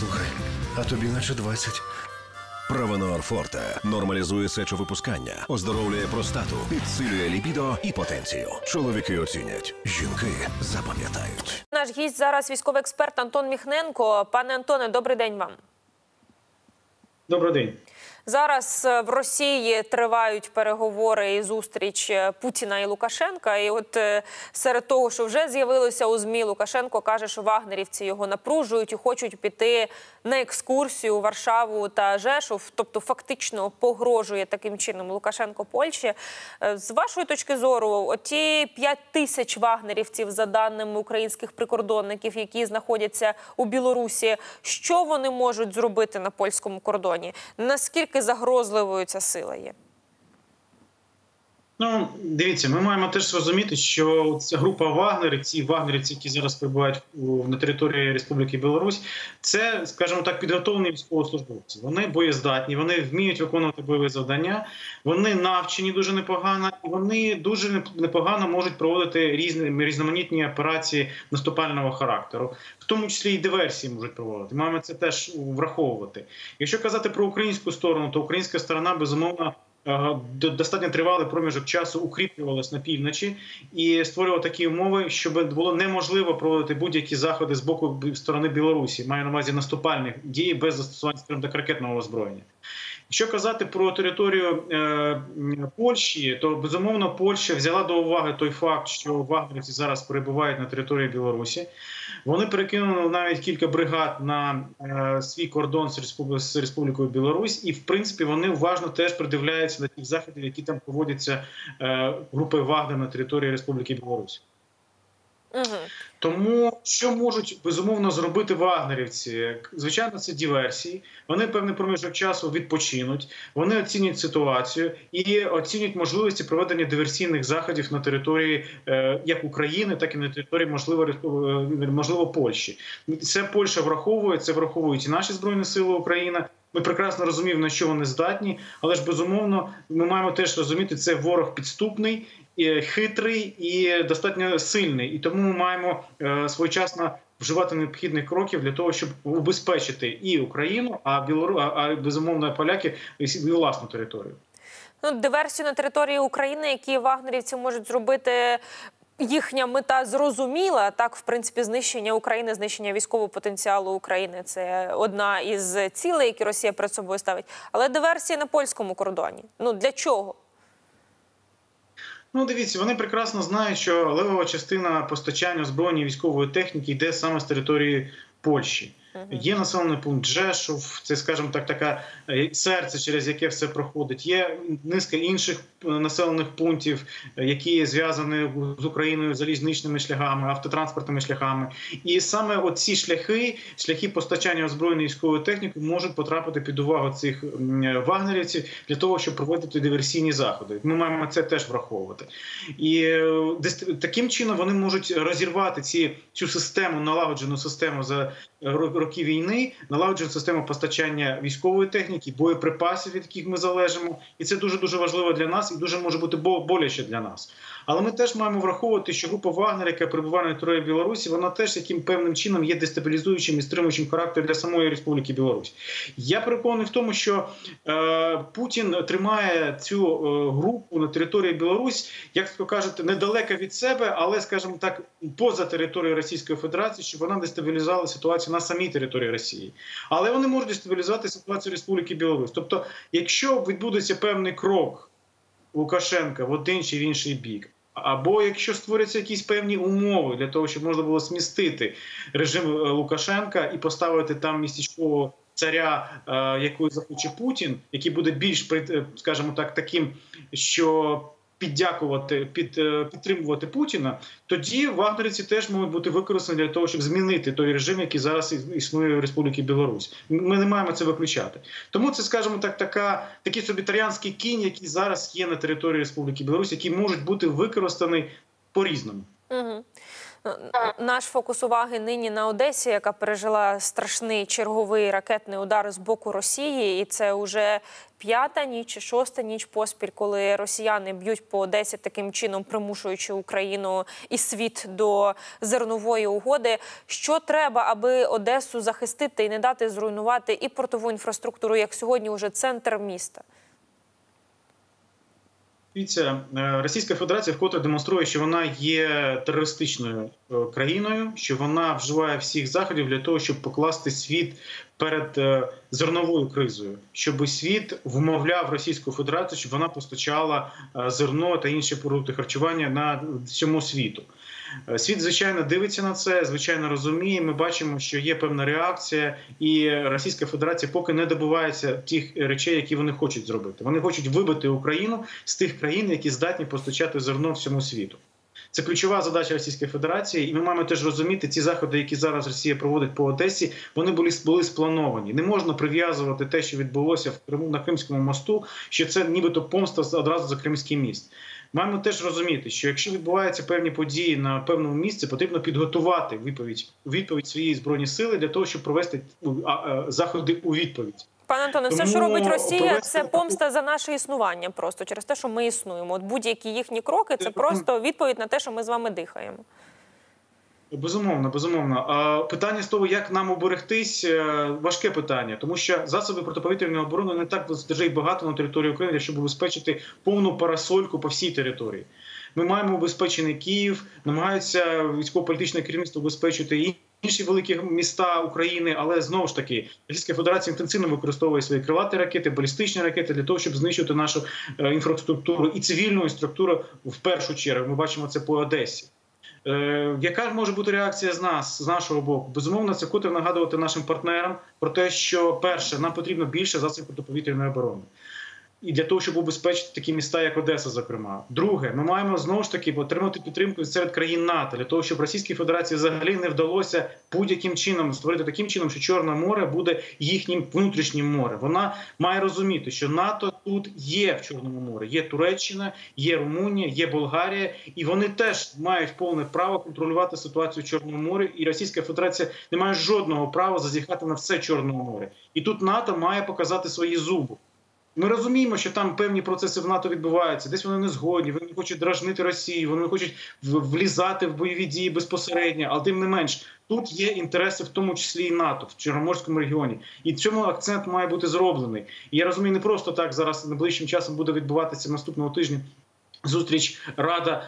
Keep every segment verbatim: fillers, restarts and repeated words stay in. Слухай, а тобі наче двадцять. Правинор-форте нормалізує сечовипускання, оздоровлює простату, підсилює лібідо і потенцію. Чоловіки оцінять, жінки запам'ятають. Наш гість зараз військовий експерт Антон Міхненко. Пане Антоне, добрий день вам. Добрий день. Зараз в Росії тривають переговори і зустріч Путіна і Лукашенка. І от серед того, що вже з'явилося у ЗМІ, Лукашенко каже, що вагнерівці його напружують і хочуть піти на екскурсію у Варшаву та Жешов. Тобто фактично погрожує таким чином Лукашенко Польщі. З вашої точки зору, оті п'ять тисяч вагнерівців, за даними українських прикордонників, які знаходяться у Білорусі, що вони можуть зробити на польському кордоні? Наскільки загрозливою ця сила є? Ну, дивіться, ми маємо теж розуміти, що ця група вагнерівців, вагнерівці, які зараз перебувають на території Республіки Білорусь, це, скажімо так, підготовлені військовослужбовці. Вони боєздатні, вони вміють виконувати бойові завдання, вони навчені дуже непогано, і вони дуже непогано можуть проводити різні, різноманітні операції наступального характеру. В тому числі і диверсії можуть проводити. Маємо це теж враховувати. Якщо казати про українську сторону, то українська сторона, безумовно, достатньо тривалий проміжок часу укріплювалися на півночі і створювали такі умови, щоб було неможливо проводити будь-які заходи з боку сторони Білорусі, маю на увазі наступальних дій без застосування, скажімо так, ракетного озброєння. Якщо казати про територію е, Польщі, то, безумовно, Польща взяла до уваги той факт, що вагнерівці зараз перебувають на території Білорусі. Вони перекинули навіть кілька бригад на е, свій кордон з, Республи... з Республікою Білорусь. І, в принципі, вони уважно теж придивляються до тих заходів, які там проводяться е, групи Вагнер на території Республіки Білорусь. Угу. Тому що можуть, безумовно, зробити вагнерівці? Звичайно, це диверсії. Вони певний проміжок часу відпочинуть, вони оцінюють ситуацію і оцінюють можливості проведення диверсійних заходів на території е, як України, так і на території, можливо, можливо Польщі. Це Польща враховує, це враховують і наші Збройні Сили України. Ми прекрасно розуміємо, на що вони здатні, але ж, безумовно, ми маємо теж розуміти, це ворог підступний, хитрий і достатньо сильний. І тому ми маємо е, своєчасно вживати необхідних кроків для того, щоб убезпечити і Україну, а, Білору... а, а безумовно, поляки і власну територію. Ну, диверсію на території України, які вагнерівці можуть зробити, їхня мета зрозуміла. Так, в принципі, знищення України, знищення військового потенціалу України – це одна із цілей, які Росія перед собою ставить. Але диверсії на польському кордоні. Ну, для чого? Ну, дивіться, вони прекрасно знають, що левова частина постачання озброєння військової техніки йде саме з території Польщі. Є населений пункт Жешов, це, скажімо так, таке серце, через яке все проходить. Є низка інших населених пунктів, які зв'язані з Україною залізничними шляхами, автотранспортними шляхами. І саме оці шляхи, шляхи постачання озброєної військової техніки можуть потрапити під увагу цих вагнерівців для того, щоб проводити диверсійні заходи. Ми маємо це теж враховувати. І таким чином вони можуть розірвати ці, цю систему, налагоджену систему за роки війни, налагоджують систему постачання військової техніки, боєприпасів, від яких ми залежимо. І це дуже-дуже важливо для нас і дуже може бути боляче для нас. Але ми теж маємо враховувати, що група Вагнер, яка перебуває на території Білорусі, вона теж яким певним чином є дестабілізуючим і стримуючим характером для самої Республіки Білорусь. Я переконаний в тому, що е, Путін тримає цю е, групу на території Білорусь, як ви кажете, недалеко від себе, але, скажімо так, поза територією Російської Федерації, щоб вона дестабілізувала ситуацію на самій території Росії. Але вони можуть дестабілізувати ситуацію Республіки Білорусь. Тобто, якщо відбудеться певний крок Лукашенка в один чи в інший бік, або якщо створяться якісь певні умови для того, щоб можна було змістити режим Лукашенка і поставити там містечкового царя, який захоче Путін, який буде більш, скажімо так, таким, що піддякувати, під, підтримувати Путіна, тоді вагнерівці теж можуть бути використані для того, щоб змінити той режим, який зараз існує в Республіці Білорусь. Ми не маємо це виключати. Тому це, скажімо так, така, такий собі троянський кінь, який зараз є на території Республіки Білорусь, який можуть бути використані по-різному. Угу. Наш фокус уваги нині на Одесі, яка пережила страшний черговий ракетний удар з боку Росії. І це вже п'ята ніч чи шоста ніч поспіль, коли росіяни б'ють по Одесі, таким чином примушуючи Україну і світ до зернової угоди. Що треба, аби Одесу захистити і не дати зруйнувати і портову інфраструктуру, як сьогодні вже центр міста? Дивіться, Російська Федерація вкотре демонструє, що вона є терористичною країною, що вона вживає всіх заходів для того, щоб покласти світ перед зерновою кризою, щоб світ вмовляв Російську Федерацію, щоб вона постачала зерно та інші продукти харчування на всьому світу. Світ, звичайно, дивиться на це, звичайно, розуміє. Ми бачимо, що є певна реакція, і Російська Федерація поки не добивається тих речей, які вони хочуть зробити. Вони хочуть вибити Україну з тих країн, які здатні постачати зерно всьому світу. Це ключова задача Російської Федерації, і ми маємо теж розуміти, ці заходи, які зараз Росія проводить по Одесі, вони були, були сплановані. Не можна прив'язувати те, що відбулося в Криму, на Кримському мосту, що це нібито помста одразу за Кримський міст. Маємо теж розуміти, що якщо відбуваються певні події на певному місці, потрібно підготувати відповідь, відповідь своєї збройні сили для того, щоб провести заходи у відповідь. Пане Антоне, все, що робить Росія, це помста за наше існування просто, через те, що ми існуємо. От будь-які їхні кроки – це просто відповідь на те, що ми з вами дихаємо. Безумовно, безумовно. Питання з того, як нам оберегтись, важке питання, тому що засоби протиповітряної оборони не так вже й багато на території України, щоб обезпечити повну парасольку по всій території. Ми маємо обезпечений Київ, намагаються військово-політичне керівництво обезпечити і інші великі міста України, але знову ж таки Російська Федерація інтенсивно використовує свої крилаті ракети, балістичні ракети для того, щоб знищити нашу інфраструктуру і цивільну інфраструктуру в першу чергу. Ми бачимо це по Одесі. Яка може бути реакція з нас, з нашого боку? Безумовно, це вкотре нагадувати нашим партнерам про те, що, перше, нам потрібно більше засобів протиповітряної оборони. І для того, щоб убезпечити такі міста, як Одеса, зокрема. Друге, ми маємо, знову ж таки, отримати підтримку серед країн НАТО, для того, щоб Російській Федерації взагалі не вдалося будь-яким чином створити таким чином, що Чорне море буде їхнім внутрішнім морем. Вона має розуміти, що НАТО тут є в Чорному морі. Є Туреччина, є Румунія, є Болгарія, і вони теж мають повне право контролювати ситуацію в Чорному морі, і Російська Федерація не має жодного права зазіхати на все Чорне море. І тут НАТО має показати свої зуби. Ми розуміємо, що там певні процеси в НАТО відбуваються, десь вони не згодні, вони хочуть дражнити Росію, вони хочуть влізати в бойові дії безпосередньо, але тим не менш, тут є інтереси в тому числі і НАТО в Чорноморському регіоні. І цьому акцент має бути зроблений. І я розумію, не просто так зараз найближчим часом буде відбуватися наступного тижня зустріч Рада,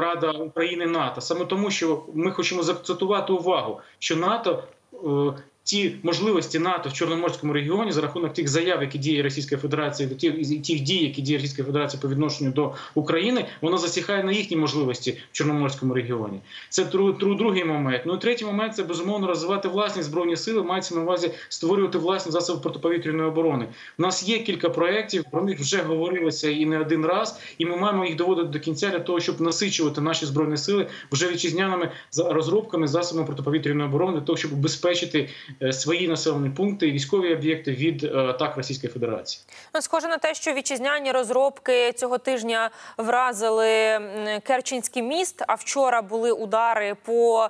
Рада України-НАТО. Саме тому, що ми хочемо закцентувати увагу, що НАТО... Ті можливості НАТО в Чорноморському регіоні за рахунок тих заяв, які діє Російська Федерація, тих, тих дій, які діє Російська Федерація по відношенню до України, воно засіхає на їхні можливості в Чорноморському регіоні. Це другий момент. Ну і третій момент – це, безумовно, розвивати власні збройні сили, мається на увазі створювати власні засоби протиповітряної оборони. У нас є кілька проєктів, про них вже говорилося і не один раз, і ми маємо їх доводити до кінця для того, щоб насичувати наші збройні сили вже вітчизняними розробками засобами протиповітряної оборони, для того, щоб убезпечити свої населені пункти і військові об'єкти від атак Російської Федерації. Схоже на те, що вітчизняні розробки цього тижня вразили Керченський міст, а вчора були удари по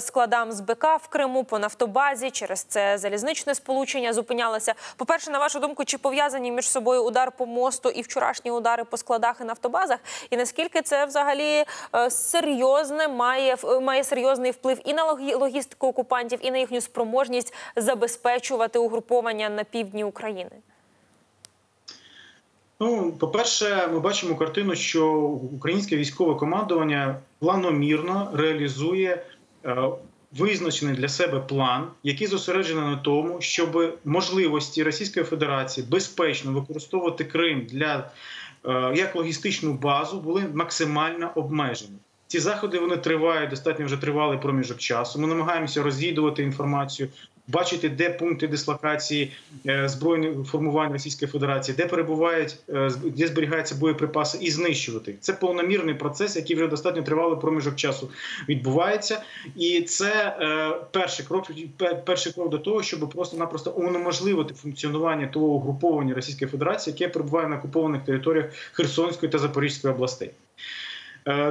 складам З Бе Ка в Криму, по нафтобазі, через це залізничне сполучення зупинялося. По-перше, на вашу думку, чи пов'язані між собою удар по мосту і вчорашні удари по складах і нафтобазах? І наскільки це взагалі серйозне, має, має серйозний вплив і на логістику окупантів, і на їхню спроможність забезпечувати угруповання на півдні України? Ну, по-перше, ми бачимо картину, що українське військове командування планомірно реалізує е, визначений для себе план, який зосереджений на тому, щоб можливості Російської Федерації безпечно використовувати Крим для, е, як логістичну базу були максимально обмежені. Ці заходи, вони тривають, достатньо вже тривалий проміжок часу. Ми намагаємося розвідувати інформацію, бачити, де пункти дислокації збройних формувань Російської Федерації, де перебувають, де зберігаються боєприпаси, і знищувати. Це повномірний процес, який вже достатньо тривалий проміжок часу відбувається. І це перший крок, перший крок до того, щоб просто-напросто унеможливити функціонування того угруповання Російської Федерації, яке перебуває на окупованих територіях Херсонської та Запорізької областей.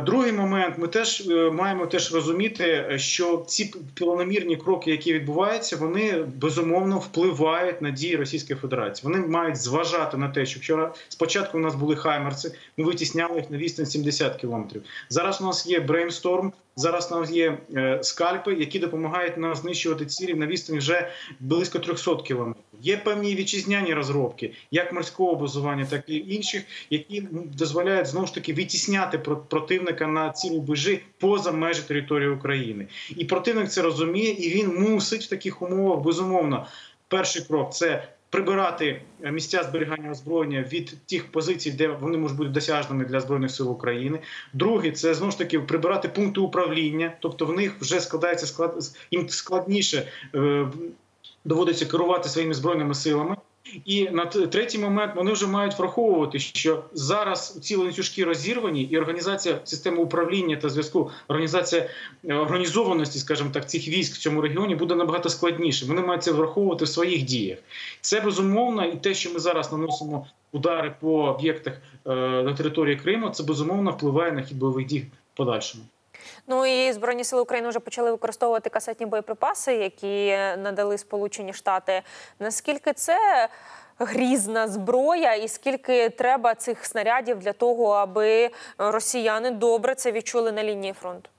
Другий момент, ми теж маємо теж розуміти, що ці планомірні кроки, які відбуваються, вони безумовно впливають на дії Російської Федерації. Вони мають зважати на те, що вчора спочатку у нас були хаймерси, ми витісняли їх на відстань сімдесят кілометрів. Зараз у нас є брейнсторм, зараз у нас є скальпи, які допомагають нам знищувати цілі на відстані вже близько трьохсот кілометрів. Є певні вітчизняні розробки, як морського базування, так і інших, які дозволяють знову ж таки витісняти противника на цілі бежі поза межі території України. І противник це розуміє, і він мусить в таких умовах, безумовно, перший крок – це прибирати місця зберігання озброєння від тих позицій, де вони можуть бути досяжними для Збройних сил України. Друге, це знову ж таки прибирати пункти управління, тобто в них вже складається склад... їм складніше е... доводиться керувати своїми збройними силами. І на третій момент вони вже мають враховувати, що зараз ці ланцюжки розірвані, і організація системи управління та зв'язку, організація організованості, скажімо так, цих військ в цьому регіоні буде набагато складніше. Вони мають це враховувати в своїх діях. Це безумовно, і те, що ми зараз наносимо удари по об'єктах на території Криму, це безумовно впливає на хід бойових дій в подальшому. Ну і Збройні сили України вже почали використовувати касетні боєприпаси, які надали Сполучені Штати. Наскільки це грізна зброя і скільки треба цих снарядів для того, аби росіяни добре це відчули на лінії фронту?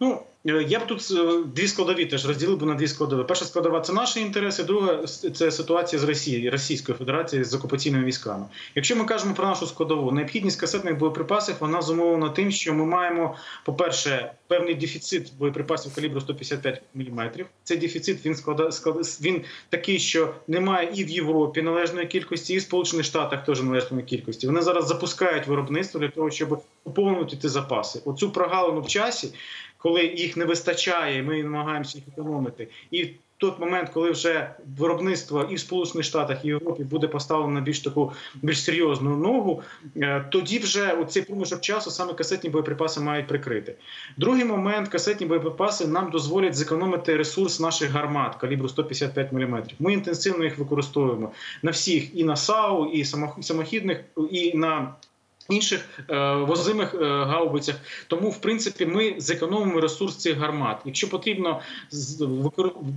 Ну, я б тут дві складові теж розділив би на дві складові. Перша складова – це наші інтереси, друга – це ситуація з Росією, Російською Федерацією, з окупаційними військами. Якщо ми кажемо про нашу складову, необхідність касетних боєприпасів, вона зумовлена тим, що ми маємо, по-перше, певний дефіцит боєприпасів калібру сто п'ятдесят п'ять міліметрів. Цей дефіцит, він, склада, склада, він такий, що немає і в Європі належної кількості, і в Сполучених Штатах теж належної кількості. Вони зараз запускають виробництво для того, щоб поповнити ті запаси. Оцю прогалину в часі, коли їх не вистачає, ми намагаємося їх економити. І в той момент, коли вже виробництво і в Сполучених Штатах, і в Європі буде поставлено на більш таку більш серйозну ногу, тоді вже у цей проміжок часу саме касетні боєприпаси мають прикрити. Другий момент, касетні боєприпаси нам дозволять зекономити ресурс наших гармат калібру сто п'ятдесят п'ять міліметрів. Ми інтенсивно їх використовуємо на всіх, і на САУ, і самохідних, і на інших е, возимих е, гаубицях. Тому, в принципі, ми зекономимо ресурс цих гармат. Якщо потрібно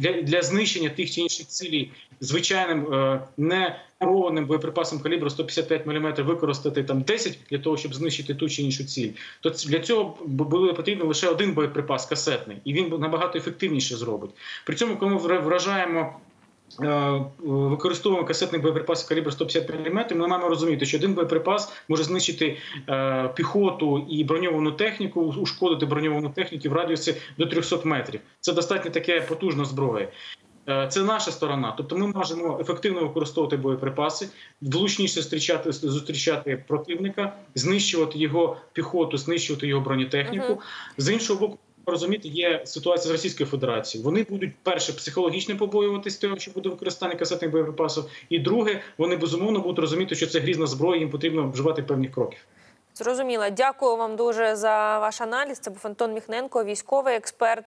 для, для знищення тих чи інших цілей звичайним е, не керованим боєприпасом калібру сто п'ятдесят п'ять міліметрів використати там десять для того, щоб знищити ту чи іншу ціль, то для цього було потрібно лише один боєприпас касетний, і він набагато ефективніше зробить. При цьому, коли ми вражаємо використовуємо касетний боєприпас калібру сто п'ятдесят п'ять міліметрів, ми маємо розуміти, що один боєприпас може знищити е, піхоту і броньовану техніку, ушкодити броньовану техніку в радіусі до трьохсот метрів. Це достатньо таке потужна зброя. Е, це наша сторона. Тобто ми можемо ефективно використовувати боєприпаси, влучніше зустрічати, зустрічати противника, знищувати його піхоту, знищувати його бронетехніку. Угу. З іншого боку, розуміти, є ситуація з Російською Федерацією. Вони будуть, перше, психологічно побоюватися того, що буде використання касетних боєприпасів, і друге, вони, безумовно, будуть розуміти, що це грізна зброя, їм потрібно вживати певних кроків. Зрозуміло. Дякую вам дуже за ваш аналіз. Це був Антон Міхненко, військовий експерт.